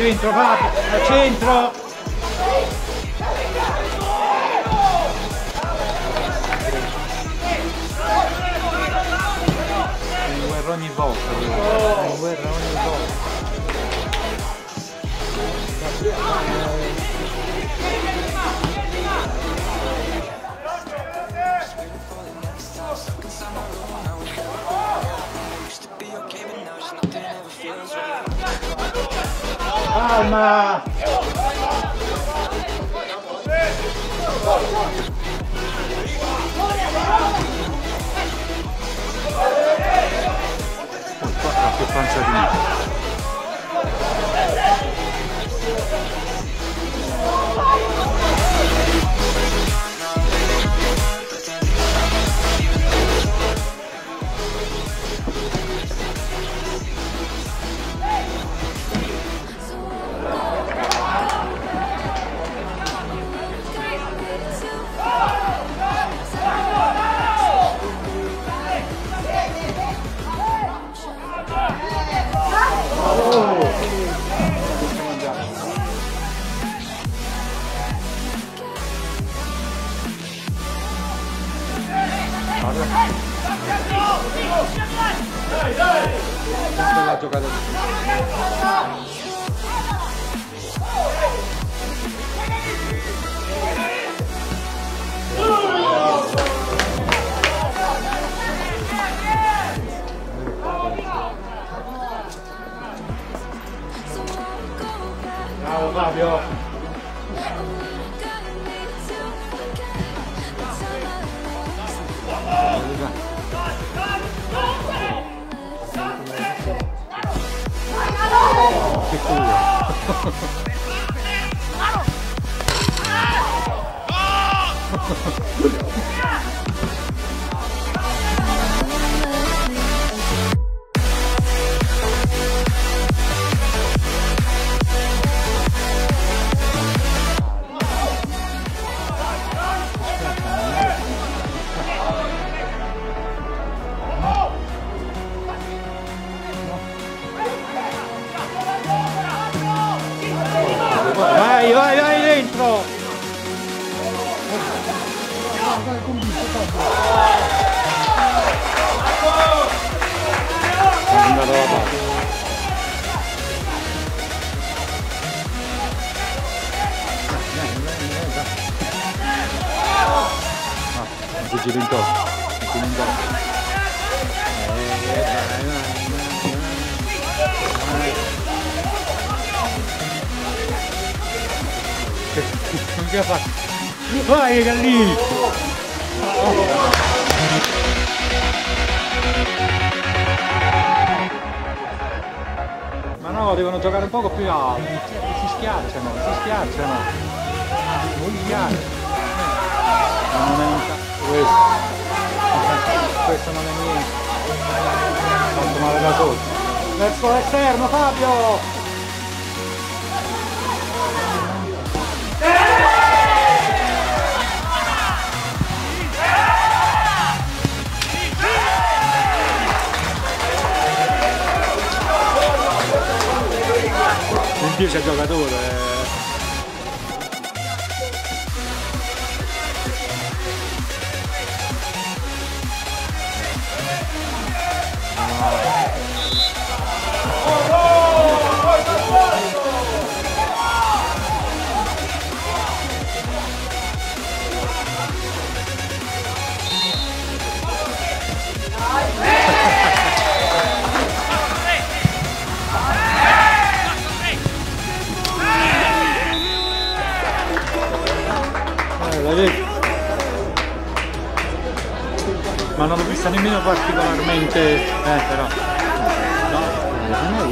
Centro, Fabio, al centro! È in guerra ogni volta, è in guerra ogni volta. Calma! Porca che panza di me! Bravo Fabio! Che culo! Che ha fatto? Vai che gallini! Ma no, devono giocare un poco più alto, si schiacciano, non è un cazzo questo non è niente, tanto male da sotto. Verso l'esterno Fabio! Dio c'è giocatore! Ma non l'ho vista nemmeno particolarmente, però no, non è una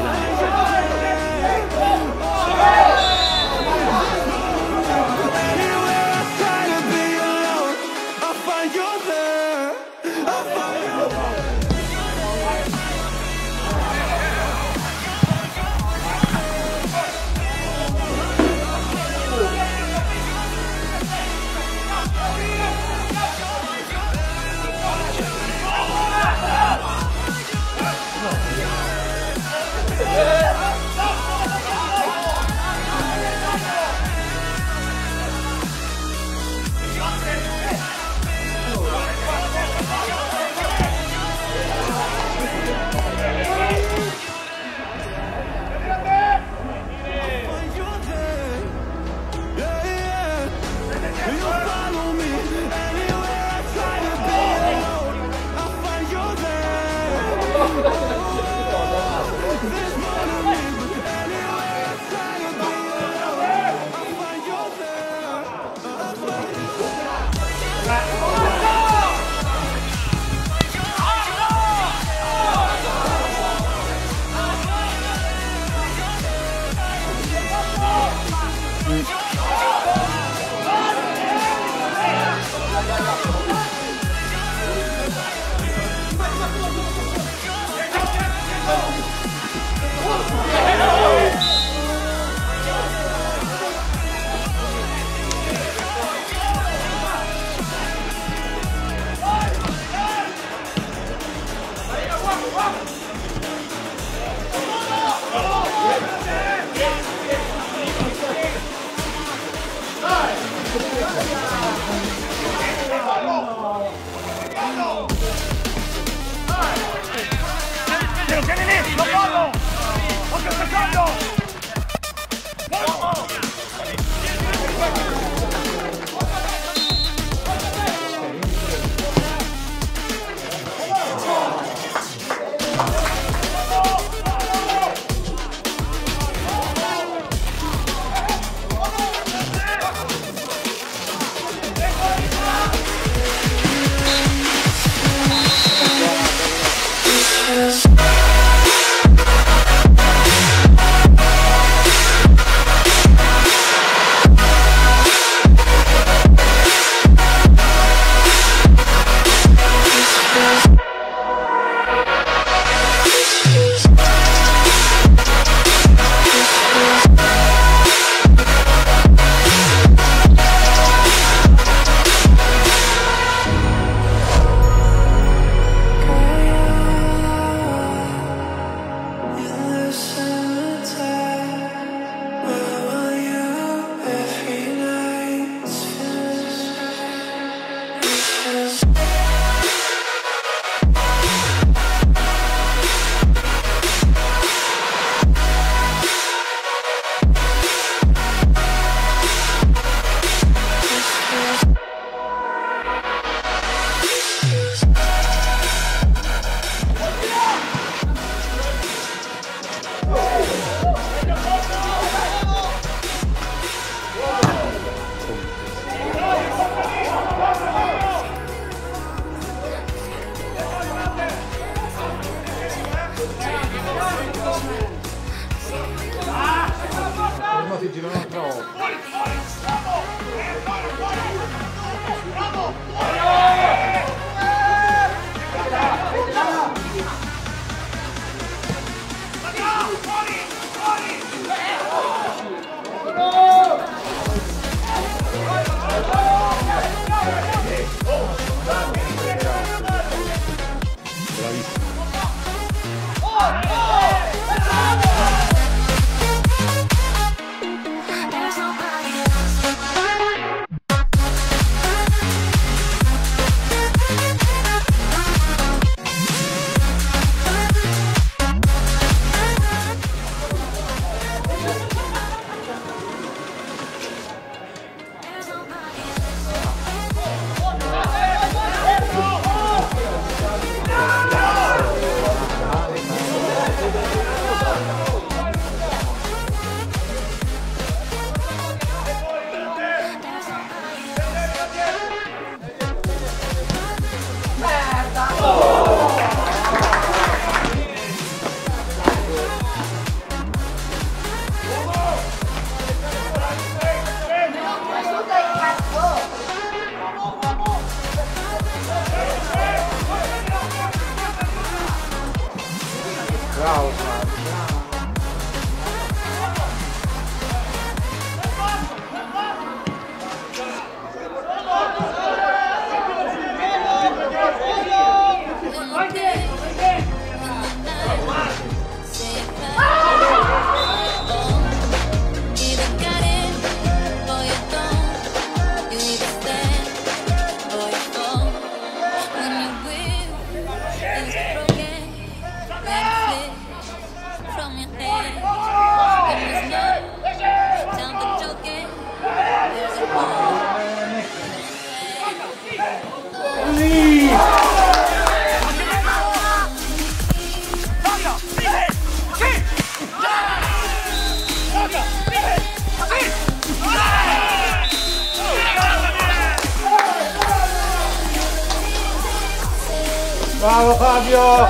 Bravo Fabio!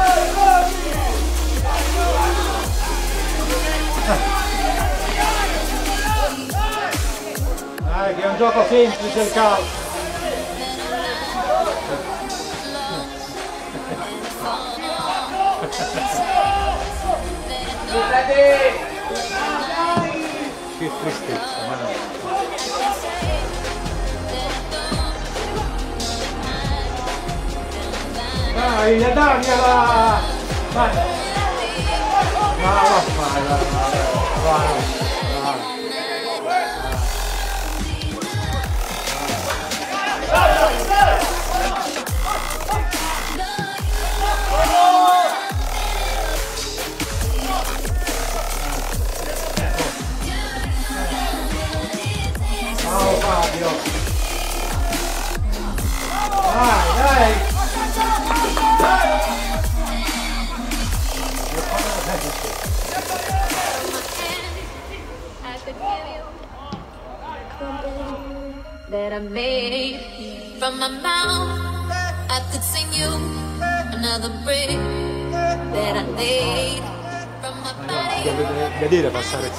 Dai, che è un gioco semplice il calcio! Che tristezza, ma no. Dai, dammela! Vai! Vai! Fabio! Vai, dai! That I made from my mouth, I could sing you another break that I made from my body. Vedere passare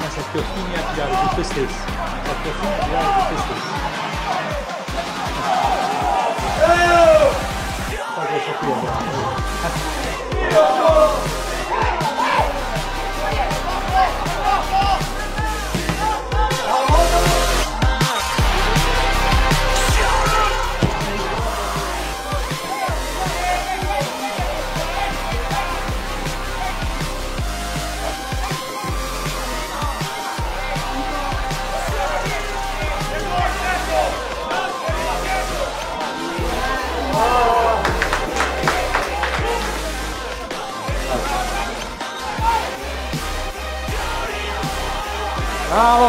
ma se ti ostini a tirare su te stesso, se ti ostini a tirare su te stesso, quanto so più bravo. Bravo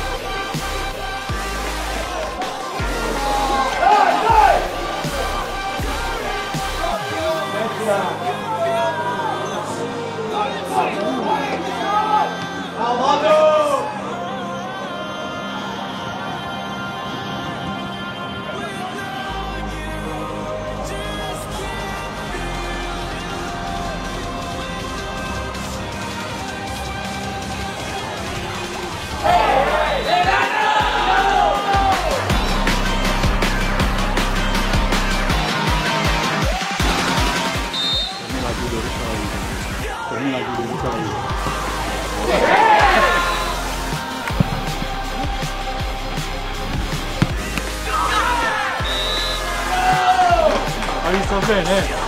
Vai, vai! Mettila! Bravo Fabio! Hai visto bene?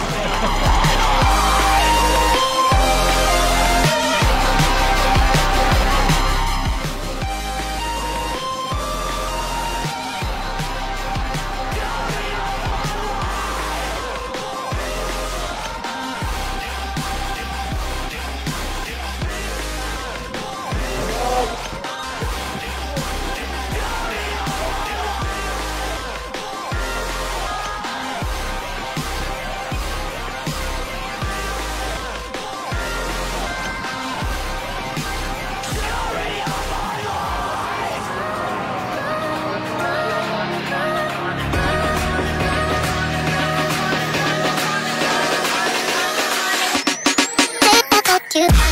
You